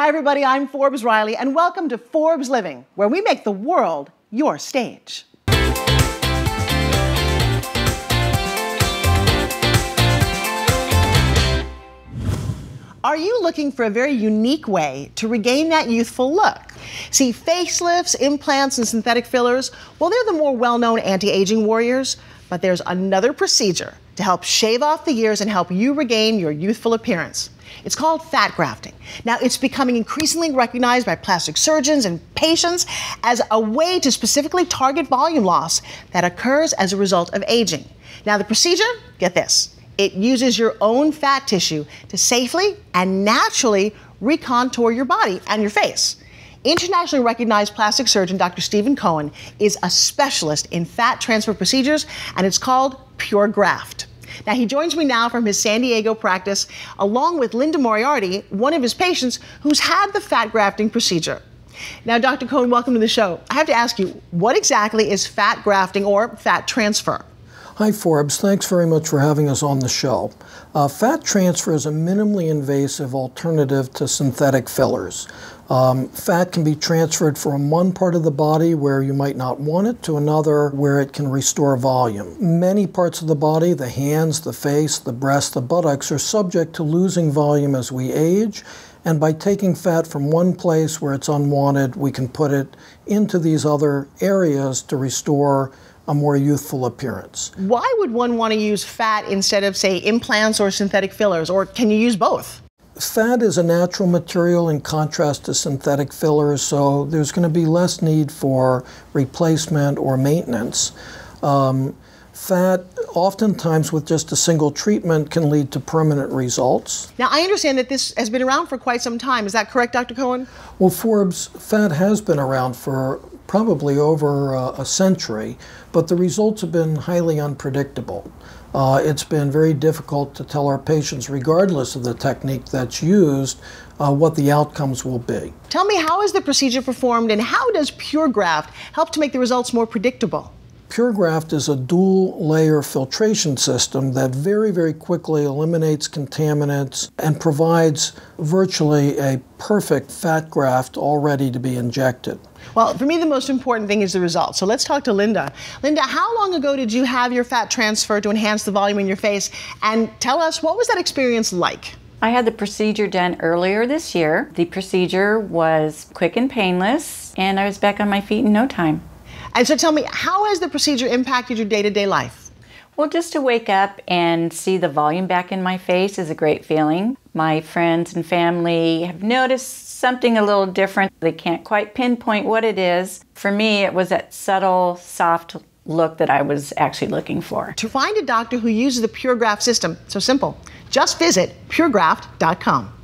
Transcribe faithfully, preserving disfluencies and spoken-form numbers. Hi, everybody, I'm Forbes Riley, and welcome to Forbes Living, where we make the world your stage. Are you looking for a very unique way to regain that youthful look? See, facelifts, implants, and synthetic fillers, well, they're the more well-known anti-aging warriors, but there's another procedure to help shave off the years and help you regain your youthful appearance. It's called fat grafting. Now, it's becoming increasingly recognized by plastic surgeons and patients as a way to specifically target volume loss that occurs as a result of aging. Now, the procedure, get this, it uses your own fat tissue to safely and naturally recontour your body and your face. Internationally recognized plastic surgeon Doctor Stephen Cohen is a specialist in fat transfer procedures, and it's called Puregraft. Now, he joins me now from his San Diego practice, along with Linda Moriarty, one of his patients who's had the fat grafting procedure. Now, Doctor Cohen, welcome to the show. I have to ask you, what exactly is fat grafting or fat transfer? Hi, Forbes. Thanks very much for having us on the show. Uh, fat transfer is a minimally invasive alternative to synthetic fillers. Um, fat can be transferred from one part of the body where you might not want it to another where it can restore volume. Many parts of the body, the hands, the face, the breast, the buttocks, are subject to losing volume as we age. And by taking fat from one place where it's unwanted, we can put it into these other areas to restore a more youthful appearance. Why would one want to use fat instead of, say, implants or synthetic fillers, or can you use both? Fat is a natural material in contrast to synthetic fillers, so there's going to be less need for replacement or maintenance. Um, Fat, oftentimes with just a single treatment, can lead to permanent results. Now, I understand that this has been around for quite some time. Is that correct, Doctor Cohen? Well, Forbes, fat has been around for probably over uh, a century, but the results have been highly unpredictable. Uh, it's been very difficult to tell our patients, regardless of the technique that's used, uh, what the outcomes will be. Tell me, how is the procedure performed, and how does Puregraft help to make the results more predictable? Puregraft is a dual-layer filtration system that very, very quickly eliminates contaminants and provides virtually a perfect fat graft all ready to be injected. Well, for me, the most important thing is the result. So let's talk to Linda. Linda, how long ago did you have your fat transfer to enhance the volume in your face? And tell us, what was that experience like? I had the procedure done earlier this year. The procedure was quick and painless, and I was back on my feet in no time. And so tell me, how has the procedure impacted your day-to-day life? Well, just to wake up and see the volume back in my face is a great feeling. My friends and family have noticed something a little different. They can't quite pinpoint what it is. For me, it was that subtle, soft look that I was actually looking for. To find a doctor who uses the Puregraft system, so simple, just visit puregraft dot com.